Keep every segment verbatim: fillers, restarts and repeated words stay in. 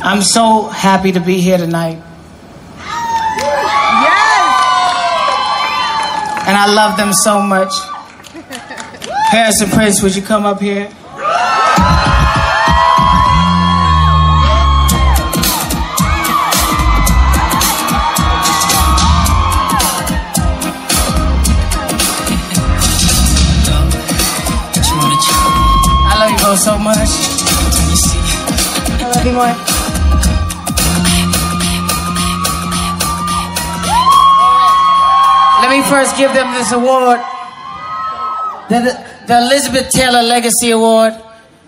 I'm so happy to be here tonight. Yes! And I love them so much. Paris and Prince, would you come up here? I love you both so much. I love you more. Let me first give them this award, the, the Elizabeth Taylor Legacy Award,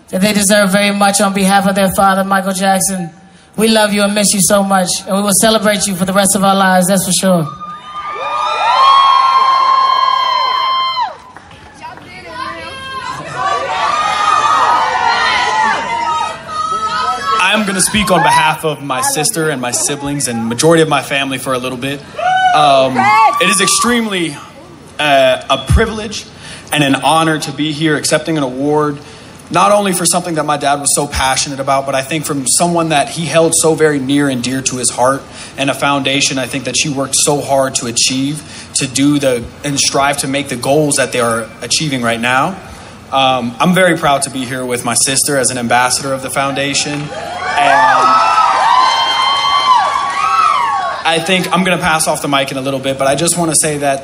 that they deserve very much on behalf of their father, Michael Jackson. We love you and miss you so much, and we will celebrate you for the rest of our lives, that's for sure. I'm going to speak on behalf of my sister and my siblings and majority of my family for a little bit. Um, it is extremely uh, a privilege and an honor to be here accepting an award, not only for something that my dad was so passionate about, but I think from someone that he held so very near and dear to his heart, and a foundation I think that she worked so hard to achieve, to do the and strive to make the goals that they are achieving right now. Um, I'm very proud to be here with my sister as an ambassador of the foundation. And I think I'm going to pass off the mic in a little bit, but I just want to say that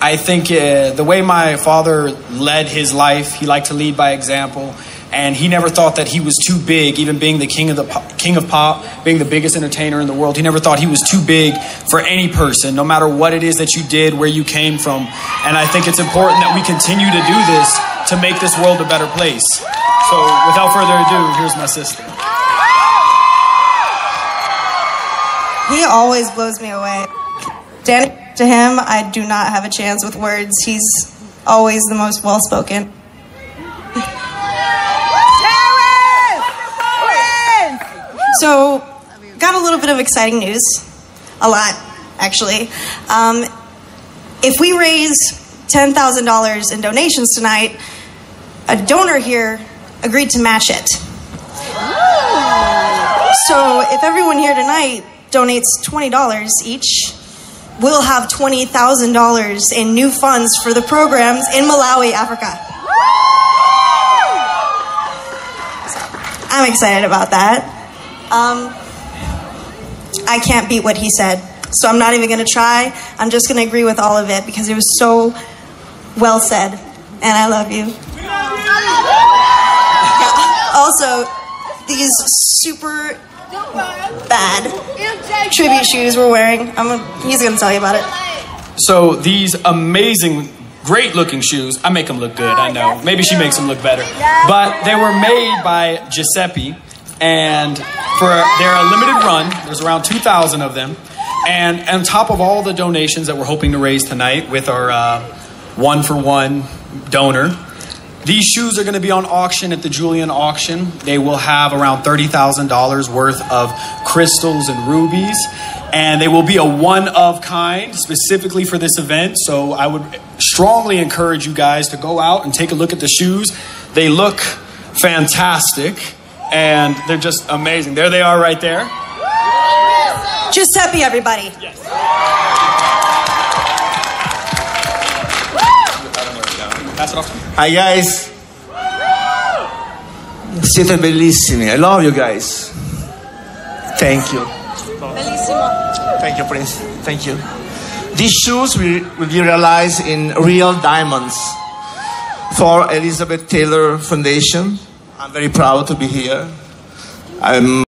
I think uh, the way my father led his life, he liked to lead by example, and he never thought that he was too big, even being the king of the pop, king of pop, being the biggest entertainer in the world. He never thought he was too big for any person, no matter what it is that you did, where you came from. And I think it's important that we continue to do this to make this world a better place. So without further ado, here's my sister. He always blows me away. Standing to him, I do not have a chance with words. He's always the most well-spoken. So, got a little bit of exciting news. A lot, actually. Um, if we raise ten thousand dollars in donations tonight, a donor here agreed to match it. So, if everyone here tonight donates twenty dollars each, we'll have twenty thousand dollars in new funds for the programs in Malawi, Africa. So, I'm excited about that. Um, I can't beat what he said, so I'm not even going to try. I'm just going to agree with all of it because it was so well said, and I love you. Yeah. Also, these super bad tribute shoes we're wearing. I'm a, he's gonna tell you about it. So these amazing, great looking shoes, I make them look good, I know. Maybe she makes them look better. But they were made by Giuseppe, and for they're a limited run. There's around two thousand of them. And on top of all the donations that we're hoping to raise tonight with our uh, one for one donor, these shoes are going to be on auction at the Julian Auction. They will have around thirty thousand dollars worth of crystals and rubies. And they will be a one of kind specifically for this event. So I would strongly encourage you guys to go out and take a look at the shoes. They look fantastic. And they're just amazing. There they are right there. Giuseppe, everybody. Yes. Pass it off to me. Hi guys, siete bellissimi, I love you guys. Thank you. Bellissimo. Thank you, Prince, thank you. These shoes will, will be realized in real diamonds for Elizabeth Taylor Foundation. I'm very proud to be here. I'm